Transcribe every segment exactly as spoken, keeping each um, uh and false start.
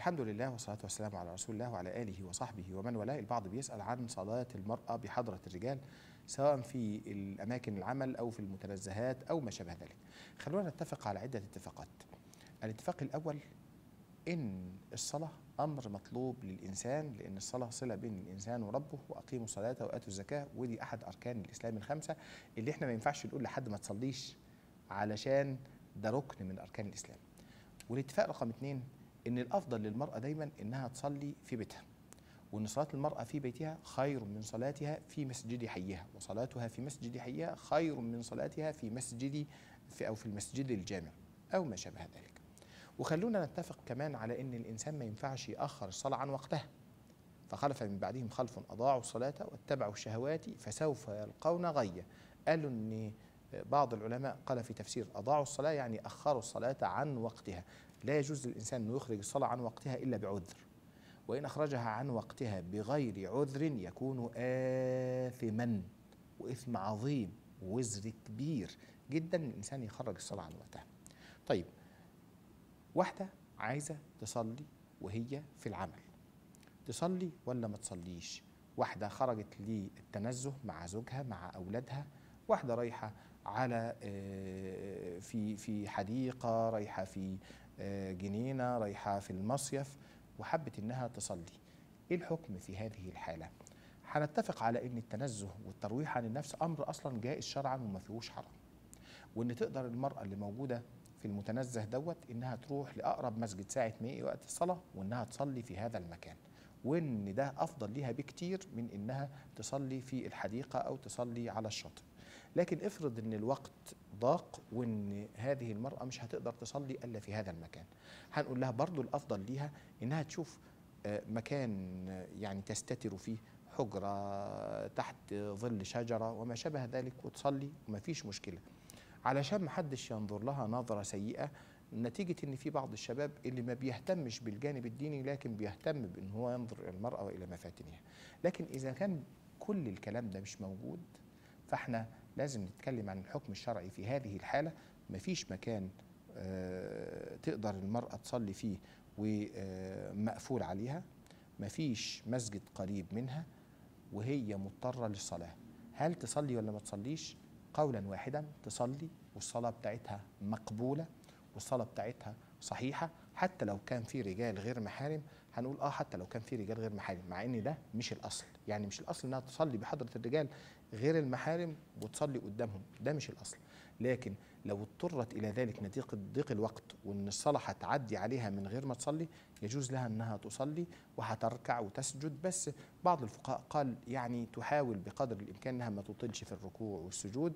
الحمد لله والصلاة والسلام على رسول الله وعلى آله وصحبه ومن والاه. البعض بيسأل عن صلاة المرأة بحضرة الرجال سواء في الأماكن العمل أو في المتنزهات أو ما شابه ذلك. خلونا نتفق على عدة اتفاقات. الاتفاق الأول إن الصلاة أمر مطلوب للإنسان، لأن الصلاة صلة بين الإنسان وربه، وأقيموا الصلاة وآتوا الزكاة، ودي أحد أركان الإسلام الخمسة اللي إحنا ما ينفعش نقول لحد ما تصليش علشان ده ركن من أركان الإسلام. والاتفاق رقم اثنين إن الأفضل للمرأة دايما إنها تصلي في بيتها، وإن صلاة المرأة في بيتها خير من صلاتها في مسجد حيها، وصلاتها في مسجد حيها خير من صلاتها في مسجد في أو في المسجد الجامع أو ما شابه ذلك. وخلونا نتفق كمان على ان الانسان ما ينفعش ياخر الصلاه عن وقتها، فخلف من بعدهم خلف اضاعوا الصلاه واتبعوا الشهوات فسوف يلقون غيا. قالوا ان بعض العلماء قال في تفسير اضاعوا الصلاه يعني اخروا الصلاه عن وقتها. لا يجوز للانسان انه يخرج الصلاه عن وقتها الا بعذر، وان اخرجها عن وقتها بغير عذر يكون آثما، واثم عظيم وزر كبير جدا الانسان يخرج الصلاه عن وقتها. طيب، واحدة عايزة تصلي وهي في العمل، تصلي ولا ما تصليش؟ واحدة خرجت للتنزه مع زوجها مع أولادها، واحدة رايحة على في في حديقة، رايحة في جنينة، رايحة في المصيف، وحبت إنها تصلي. إيه الحكم في هذه الحالة؟ هنتفق على إن التنزه والترويح عن النفس أمر أصلا جائز شرعا وما فيهوش حرام، وإن تقدر المرأة اللي موجودة في المتنزه دوت انها تروح لاقرب مسجد ساعه ما يجي وقت الصلاه وانها تصلي في هذا المكان، وان ده افضل ليها بكتير من انها تصلي في الحديقه او تصلي على الشاطئ. لكن افرض ان الوقت ضاق وان هذه المراه مش هتقدر تصلي الا في هذا المكان، هنقول لها برضو الافضل ليها انها تشوف مكان يعني تستتر فيه، حجره تحت ظل شجره وما شابه ذلك، وتصلي ومفيش مشكله، علشان محدش ينظر لها نظرة سيئة نتيجة ان في بعض الشباب اللي ما بيهتمش بالجانب الديني لكن بيهتم بان هو ينظر الى المرأة والى مفاتنها. لكن اذا كان كل الكلام ده مش موجود فاحنا لازم نتكلم عن الحكم الشرعي في هذه الحالة. مفيش مكان آه تقدر المرأة تصلي فيه ومقفول عليها، مفيش مسجد قريب منها وهي مضطرة للصلاة، هل تصلي ولا ما تصليش؟ قولا واحدا تصلي، والصلاة بتاعتها مقبولة والصلاة بتاعتها صحيحة، حتى لو كان في رجال غير محارم. هنقول اه حتى لو كان في رجال غير محارم، مع ان ده مش الاصل، يعني مش الاصل انها تصلي بحضرة الرجال غير المحارم وتصلي قدامهم، ده مش الاصل. لكن لو اضطرت الى ذلك نتيجة ضيق الوقت وان الصلاة هتعدي عليها من غير ما تصلي يجوز لها انها تصلي وهتركع وتسجد، بس بعض الفقهاء قال يعني تحاول بقدر الامكان انها ما تطيلش في الركوع والسجود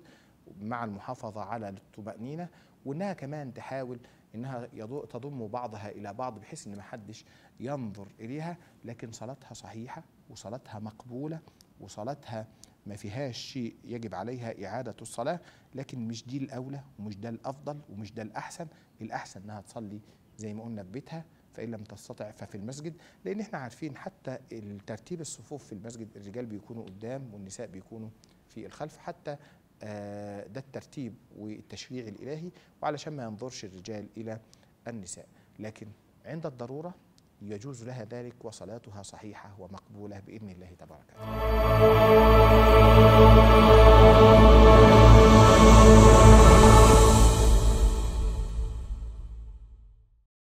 مع المحافظة على الطمأنينة، وانها كمان تحاول انها تضم بعضها الى بعض بحيث ان ما حدش ينظر اليها، لكن صلاتها صحيحة وصلاتها مقبولة وصلاتها ما فيهاش شيء يجب عليها إعادة الصلاة، لكن مش دي الأولى ومش ده الأفضل ومش ده الأحسن. الأحسن أنها تصلي زي ما قلنا في بيتها، فإن لم تستطع ففي المسجد، لأن احنا عارفين حتى ترتيب الصفوف في المسجد الرجال بيكونوا قدام والنساء بيكونوا في الخلف، حتى ده الترتيب والتشريع الإلهي، وعلشان ما ينظرش الرجال إلى النساء. لكن عند الضرورة يجوز لها ذلك وصلاتها صحيحة ومقبولة بإذن الله تبارك وتعالى.